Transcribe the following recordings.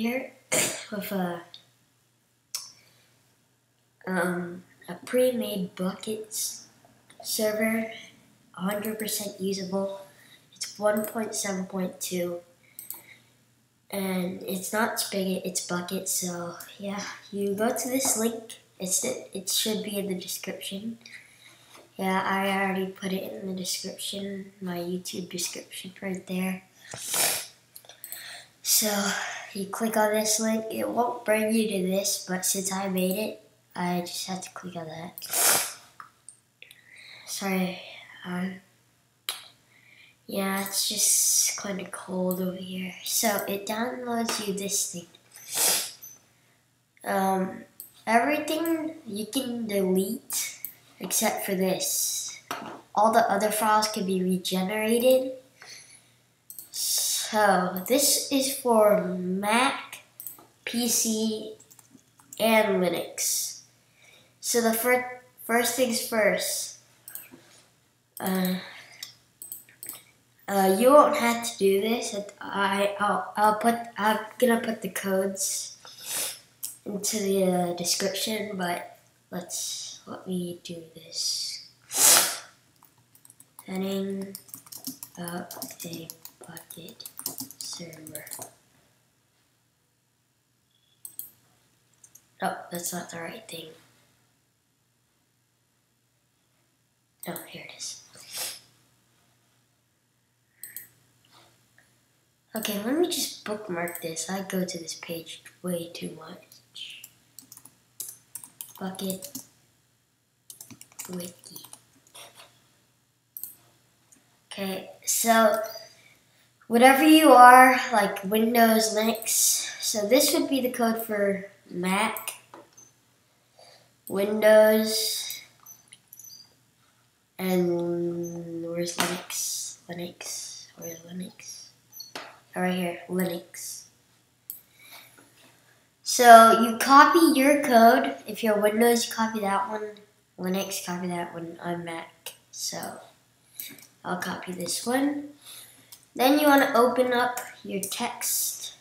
here with a pre-made Bukkit server, 100% usable. It's 1.7.2, and it's not Spigot, it's Bukkit. So yeah, you go to this link. It should be in the description. Yeah, I already put it in the description, my YouTube description right there. So you click on this link. It won't bring you to this, but since I made it, I just had to click on that. Sorry. Yeah, it's just kind of cold over here. So it downloads you this thing. Everything you can delete except for this. All the other files can be regenerated. So this is for Mac, PC, and Linux. So the first things first. You won't have to do this. I'm gonna put the codes into the description, but let me do this. Setting up a Bukkit server. Oh, that's not the right thing. Oh, here it is. Okay, let me just bookmark this. I go to this page way too much. Bukkit Wiki. Okay, so whatever you are, like Windows, Linux, so this would be the code for Mac, Windows, and where's Linux? Linux, where's Linux? Right here, Linux. So you copy your code. If you're Windows, you copy that one. Linux, copy that one. I'm Mac, so I'll copy this one. Then you want to open up your text.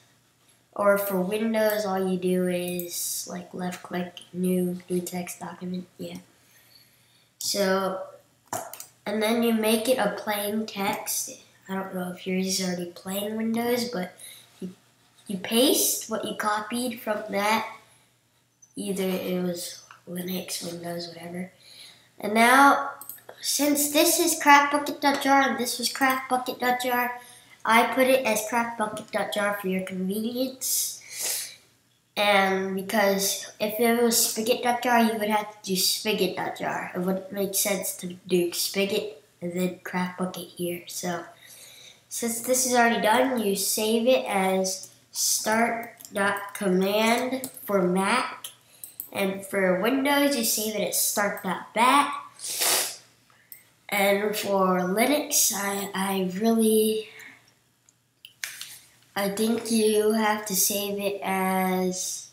Or for Windows, all you do is like left click, new text document. Yeah. So, and then you make it a plain text. I don't know if yours is already plain Windows, but you paste what you copied from that. Either it was Linux, Windows, whatever. And now, since this is craftbukkit.jar and this was craftbukkit.jar, I put it as craftbukkit.jar for your convenience. And because if it was spigot.jar, you would have to do spigot.jar. It wouldn't make sense to do spigot and then craftbukkit here, so. Since this is already done, you save it as start.command for Mac, and for Windows, you save it as start.bat, and for Linux, I think you have to save it as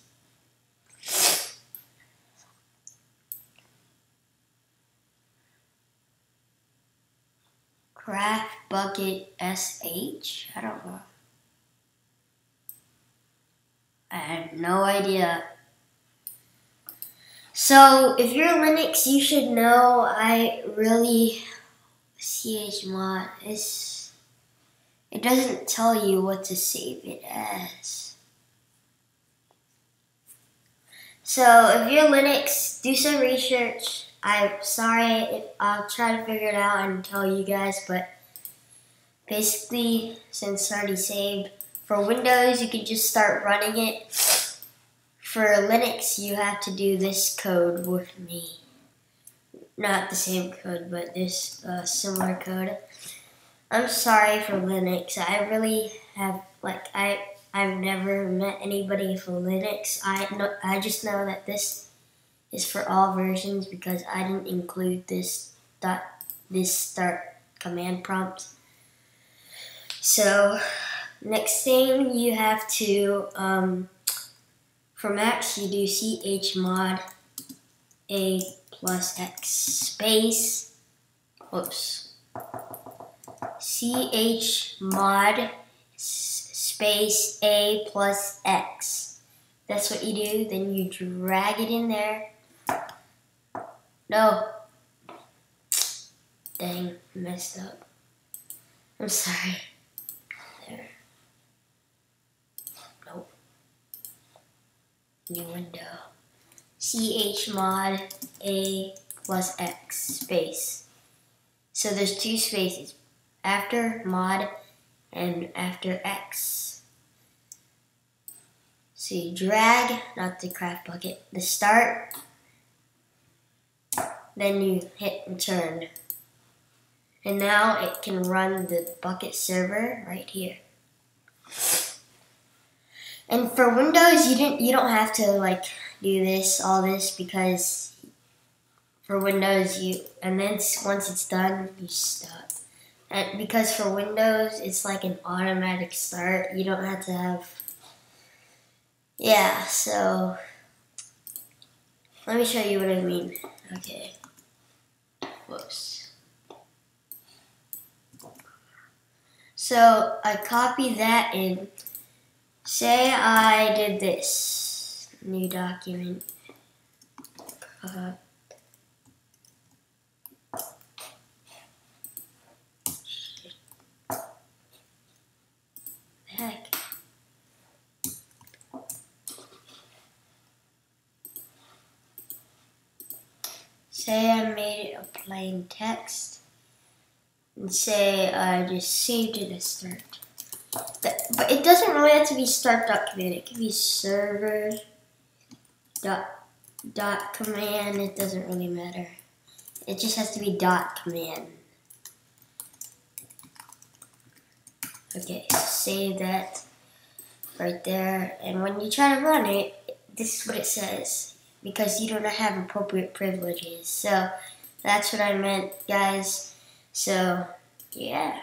craftbukkit.sh? I don't know. I have no idea. So if you're Linux, you should know. I really chmod is. It doesn't tell you what to save it as. So if you're Linux, do some research. I'm sorry, I'll try to figure it out and tell you guys, but basically, since it's already saved, for Windows, you can just start running it. For Linux, you have to do this code with me. Not the same code, but this similar code. I'm sorry for Linux. I really have, like, I've never met anybody for Linux. I just know that this is for all versions because I didn't include this start command prompt. So next thing you have to for Macs you do chmod a+x space. Chmod space A plus X. That's what you do. Then you drag it in there. No. Dang, I messed up. I'm sorry. There. Nope. New window. Chmod A plus X space. So there's two spaces. After mod and after X. So you drag, not the craft bucket, the start. Then you hit return. And now it can run the Bukkit server right here. And for Windows, you don't have to like do this, all this, because for Windows once it's done, you stop. And because for Windows, it's like an automatic start. You don't have to have. Yeah, so let me show you what I mean. Okay. Whoops. So I copy that in. Say I did this. New document. Say I made it a plain text, and say I just saved it as start. But it doesn't really have to be start.command. It can be server.command. It doesn't really matter. It just has to be .command. Okay, save that right there. And when you try to run it, this is what it says. Because you don't have appropriate privileges. So that's what I meant, guys. So yeah.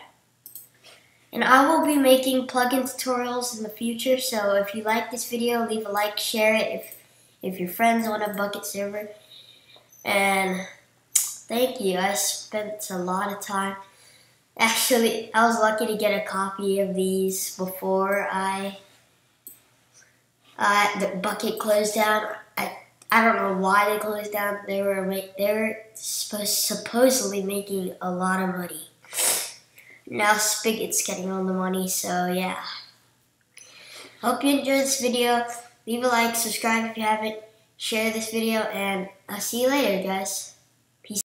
And I will be making plugin tutorials in the future. So if you like this video, leave a like, share it if your friends want a Bukkit server. And thank you. I spent a lot of time. Actually, I was lucky to get a copy of these before the Bukkit closed down. I don't know why they closed down. They were supposedly making a lot of money. Now Spigot's getting all the money, so yeah. Hope you enjoyed this video. Leave a like, subscribe if you haven't, share this video, and I'll see you later, guys.